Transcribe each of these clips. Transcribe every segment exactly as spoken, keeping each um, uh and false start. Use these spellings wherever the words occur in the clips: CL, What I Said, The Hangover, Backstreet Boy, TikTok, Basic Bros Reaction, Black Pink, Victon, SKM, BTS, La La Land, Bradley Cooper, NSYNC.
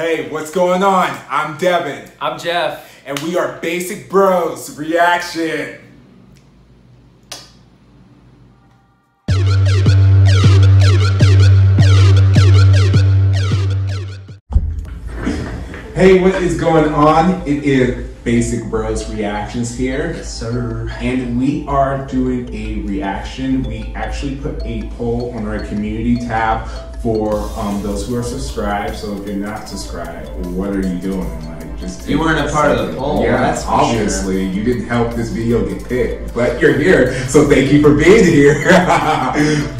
Hey, what's going on? I'm Devin. I'm Jeff. And we are Basic Bros Reaction. Hey, what is going on? It is Basic Bros Reactions here. Yes, sir. And we are doing a reaction. We actually put a poll on our community tab for um, those who are subscribed. So if you're not subscribed, what are you doing? Like, just you weren't a part of the poll. Yeah, that's obviously sure. You didn't help this video get picked, but you're here, so thank you for being here.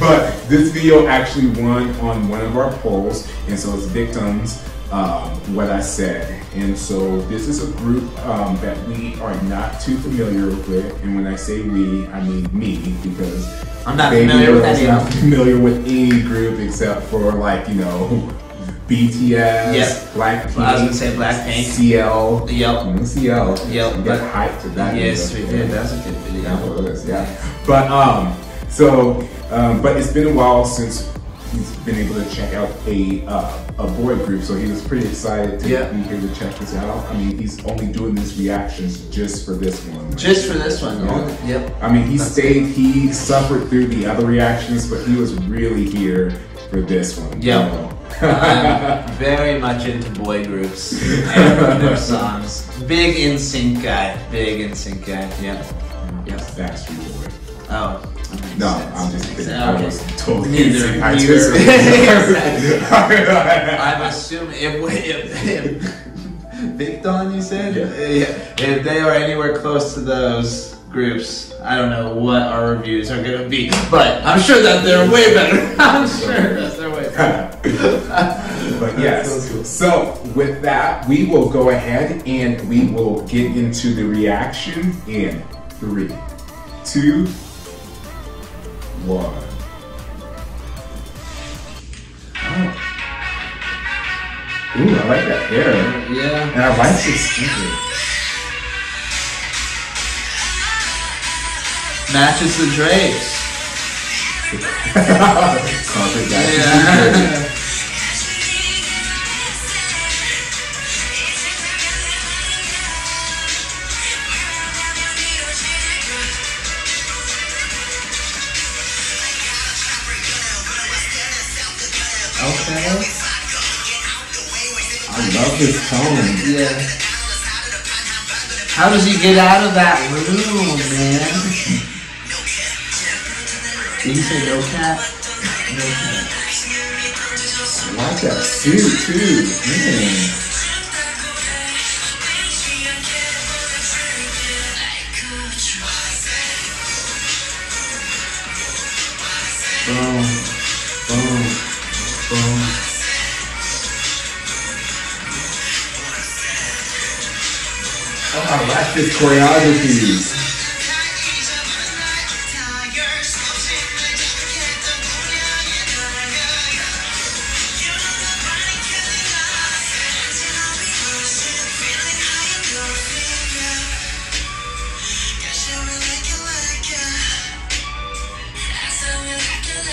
But this video actually won on one of our polls, and so it's Victon's Um, What I Said. And so this is a group um, that we are not too familiar with, and when I say we, I mean me, because I'm not familiar with that. Not familiar with any group except for, like, you know, B T S, yep. Black Pink. I was gonna say Black Pink. C L. Yep. C L. Yep. We got hyped to that. Yes, we did. That's a good video. That was, yeah. But um, so um, but it's been a while since he's been able to check out a uh, a boy group, so he was pretty excited to yep. be here to check this out. I mean, he's only doing these reactions just for this one. Right? Just for this one, yeah. Yep. I mean, he That's stayed, good. he suffered through the other reactions, but he was really here for this one. Yeah. You know? I'm very much into boy groups and their songs. Big N sync guy. Big N sync guy. Yep. Yep. Backstreet Boy. Oh. No, I'm just kidding. Okay. I was totally kidding. I just I'm assuming if, if, if Victon, you said? Yeah. If they are anywhere close to those groups, I don't know what our reviews are going to be, but I'm sure that they're way better. I'm sure that they're way better. But yes, so, cool. So with that, we will go ahead and we will get into the reaction in three, two, One. Oh. Ooh, I like that hair. Yeah. And I like this sneaker. Matches the drapes. Carpet matches. Yeah. Okay. I love his tone. Yeah. How does he get out of that room, man? Did you say no cat? No cat. I like that suit too. Man. I like this choreography.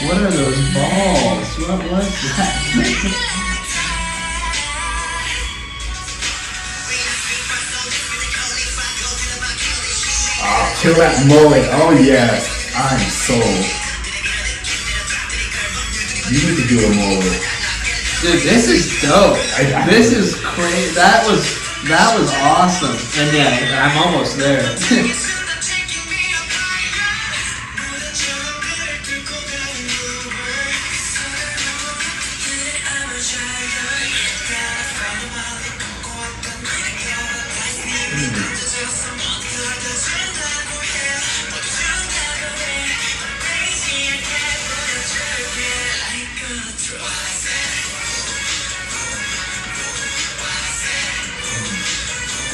What are those balls? What was that? Kill that mullet, oh yes, I'm sold. You need to do a mullet. Dude, this is dope. I, I, this is crazy. That was that was awesome. And yeah, I'm almost there.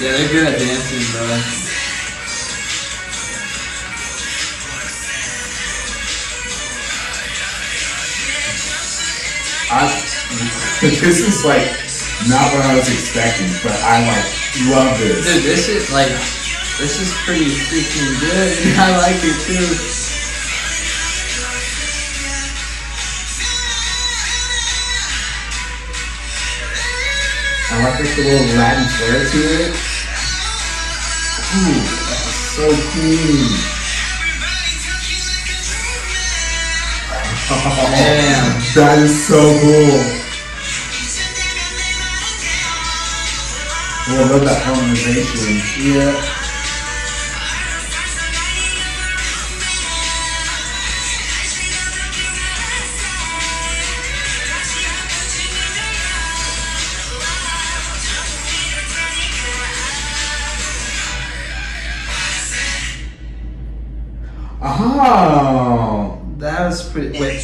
Yeah, they're good at dancing, bro. I, this is like not what I was expecting, but I like love this. Dude, this is like this is pretty freaking good. I like it too. I I like this little Latin flair to it. Ooh, that's so cool. Oh, man, that is so cool. Oh, I love that harmonization. Yeah. Oh, that was pretty. Wait,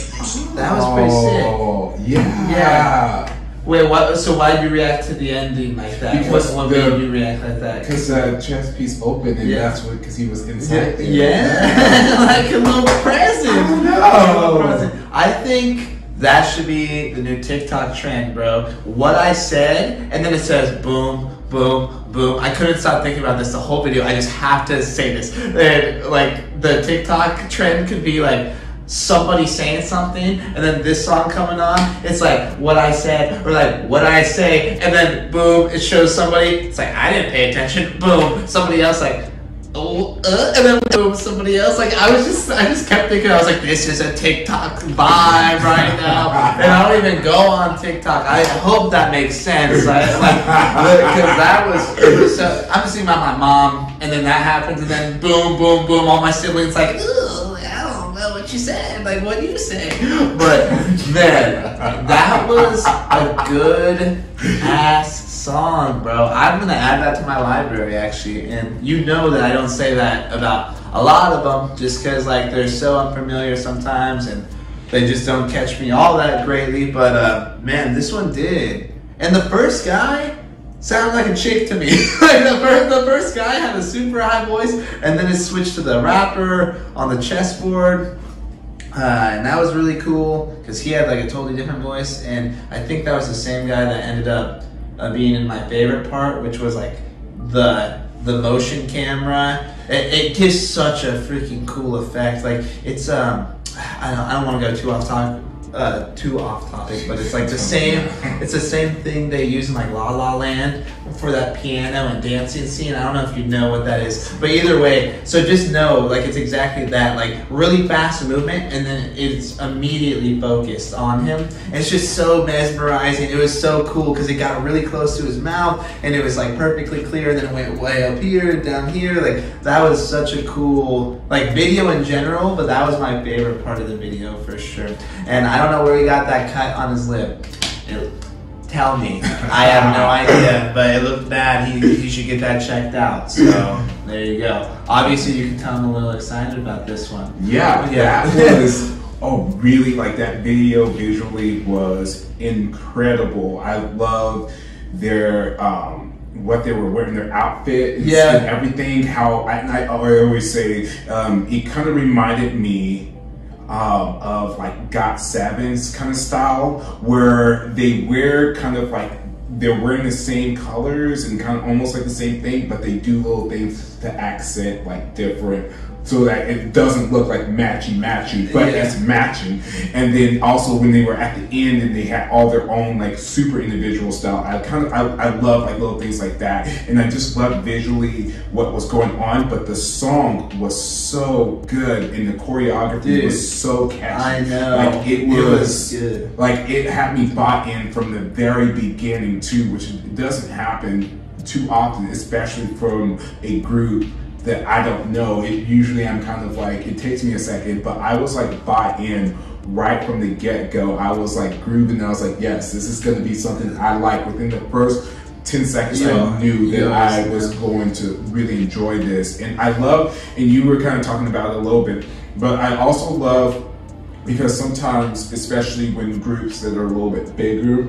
that was pretty oh, sick. Yeah. Yeah. Wait, what? So why did you react to the ending like that? Because what made you react like that? Because the uh, chest piece opened, and yeah. that's what. Because he was inside. There. Yeah, yeah. Like a little present. I don't know. Like a little present. I think that should be the new TikTok trend, bro. What I said, and then it says boom, boom, boom. I couldn't stop thinking about this the whole video. I just have to say this. And like the TikTok trend could be like somebody saying something and then this song coming on. It's like what I said or like what I say and then boom, it shows somebody. It's like I didn't pay attention. Boom. Somebody else like oh, uh, and then boom, somebody else. Like I was just, I just kept thinking. I was like, this is a TikTok vibe right now, and I don't even go on TikTok. I hope that makes sense. Like, because like, that was, it was so, I'm just thinking about my mom, and then that happens, and then boom, boom, boom. All my siblings like, ooh, I don't know what you said. Like, what do you say? But then that was a good ass song, bro. I'm gonna add that to my library actually, and you know that I don't say that about a lot of them just because like they're so unfamiliar sometimes and they just don't catch me all that greatly, but uh man, this one did. And the first guy sounded like a chick to me. Like the first, the first guy had a super high voice and then it switched to the rapper on the chessboard. Uh, and that was really cool because he had like a totally different voice, and I think that was the same guy that ended up Uh, being in my favorite part, which was like the the motion camera. It, it gives such a freaking cool effect. Like it's um, I don't I don't want to go too off topic, uh, too off topic, but it's like the same. It's the same thing they use in like La La Land for that piano and dancing scene. I don't know if you know what that is, but either way, so just know like it's exactly that. Like really fast movement, and then it's immediately focused on him. And it's just so mesmerizing. It was so cool because it got really close to his mouth, and it was like perfectly clear. Then it went way up here, down here. Like that was such a cool like video in general, but that was my favorite part of the video for sure. And I don't know where he got that cut on his lip. It, Tell me. I have no idea, but it looked bad. He, he should get that checked out. So there you go. Obviously, you can tell I'm a little excited about this one. Yeah, yeah. That was, oh, really, like that video visually was incredible. I love their, um, what they were wearing, their outfits yeah. and everything. How, and I, I always say, um, it kind of reminded me Um, of like Got Seven's kind of style, where they wear kind of like they're wearing the same colors and kind of almost like the same thing, but they do little things to accent like different so that it doesn't look like matchy matchy, but yeah. it's matching. And then also when they were at the end and they had all their own like super individual style, I kind of I, I love like little things like that, and I just loved visually what was going on. But the song was so good and the choreography Dude, was so catchy. I know, like it was, it was good. Like it had me bought in from the very beginning too, which doesn't happen too often, especially from a group that I don't know. It usually I'm kind of like, it takes me a second, but I was like bought in right from the get-go. I was like grooving, and I was like, yes, this is gonna be something that I like. Within the first ten seconds, yeah. I knew that yeah. I was going to really enjoy this. And I love, and you were kind of talking about it a little bit, but I also love, because sometimes, especially when groups that are a little bit bigger,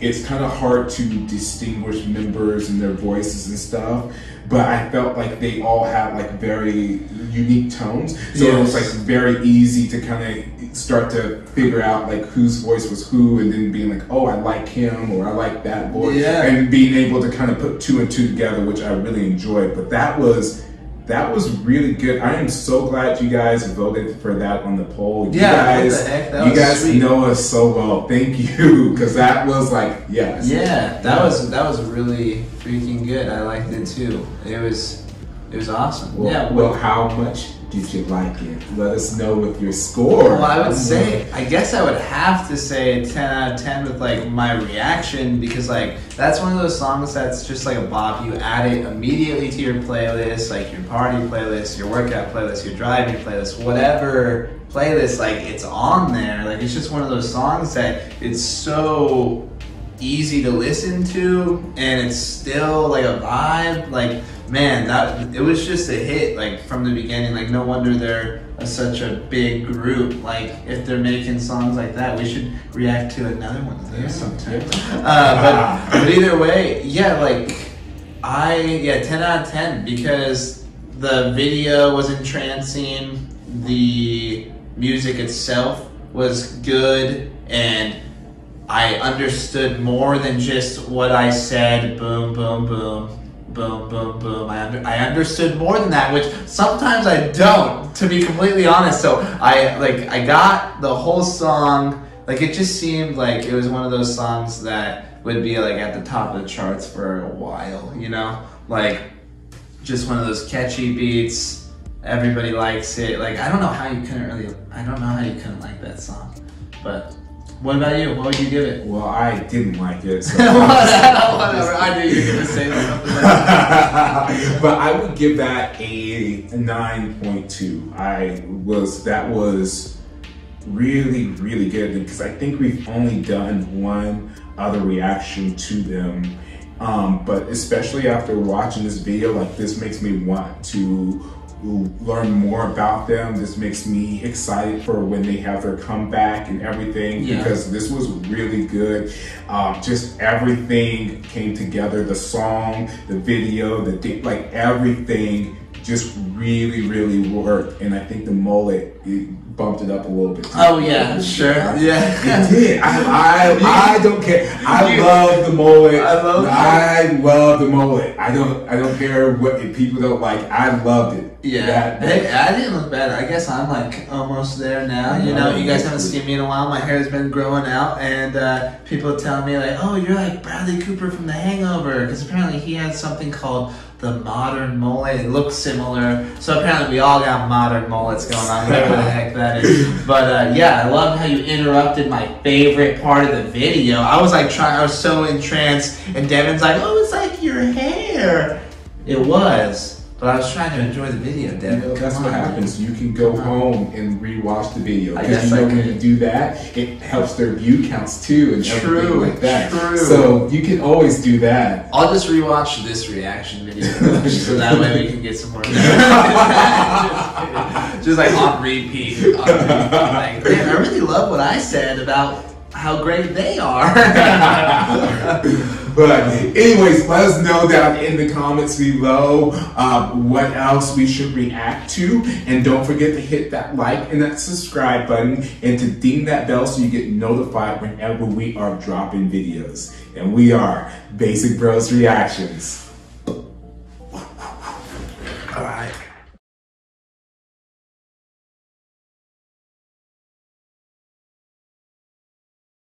it's kind of hard to distinguish members and their voices and stuff. But I felt like they all had like very unique tones. So yes. it was like very easy to kind of start to figure out like whose voice was who, and then being like, oh, I like him or I like that voice. Yeah. And being able to kind of put two and two together, which I really enjoyed. But that was That was really good. I am so glad you guys voted for that on the poll. You yeah, guys, what the heck? That you was guys sweet. know us so well. Thank you, because that was like, yes. Yeah, that yeah. was that was really freaking good. I liked it too. It was it was awesome. Well, yeah. Well, how much did you like it? Let us know with your score. Well, I would say, I guess I would have to say ten out of ten with like my reaction, because like that's one of those songs that's just like a bop. You add it immediately to your playlist, like your party playlist, your workout playlist, your driving playlist, whatever playlist, like it's on there. Like it's just one of those songs that it's so easy to listen to and it's still like a vibe. Like, man, that it was just a hit, like from the beginning. Like, no wonder they're a, such a big group. Like, if they're making songs like that, we should react to another one of those sometime. Uh, but, but either way, yeah, like I yeah, ten out of ten because the video was entrancing, the music itself was good, and I understood more than just what I said. Boom, boom, boom. Boom, boom, boom. I, under I understood more than that, which sometimes I don't, to be completely honest. So I like I got the whole song. Like, it just seemed like it was one of those songs that would be like at the top of the charts for a while, you know? Like, just one of those catchy beats. Everybody likes it. Like, I don't know how you couldn't really, I don't know how you couldn't like that song. But what about you? What would you give it? Well, I didn't like it. So Whatever. I knew you were gonna say something like that. But I would give that a nine point two. I was that was really, really good, because I think we've only done one other reaction to them. Um, but especially after watching this video, like this makes me want to learn more about them. This makes me excited for when they have their comeback and everything, yeah. because this was really good. Um, just everything came together, the song, the video, the date, like everything just really, really worked. And I think the mullet, it bumped it up a little bit too. Oh yeah, sure, yeah. It did. I, I, I don't care. I love the mullet. I love it. I love the mullet. I don't, I don't care what if people don't like. I loved it. Yeah, that, that, hey, I didn't look bad. I guess I'm like almost there now. You know, you guys haven't seen me in a while. My hair's been growing out, and uh, people tell me like, "Oh, you're like Bradley Cooper from The Hangover," because apparently he had something called the modern mullet. It looks similar, so apparently we all got modern mullets going on. Whatever the heck that is. But uh, yeah, I love how you interrupted my favorite part of the video. I was like trying. I was so entranced, and Devin's like, "Oh, it's like your hair." It was. But I was trying to enjoy the video, Devin. You know, that's on, what happens. Dude. You can go home and rewatch the video. Because you know when you do that, it helps their view counts too, and true, everything like that. True. So you can always do that. I'll just rewatch this reaction video so that way we can get some more. just, just like on repeat. On repeat. Like, damn, I really love what I said about how great they are. But anyways, let us know down in the comments below uh, what else we should react to. And don't forget to hit that like and that subscribe button and to ding that bell so you get notified whenever we are dropping videos. And we are Basic Bros Reactions.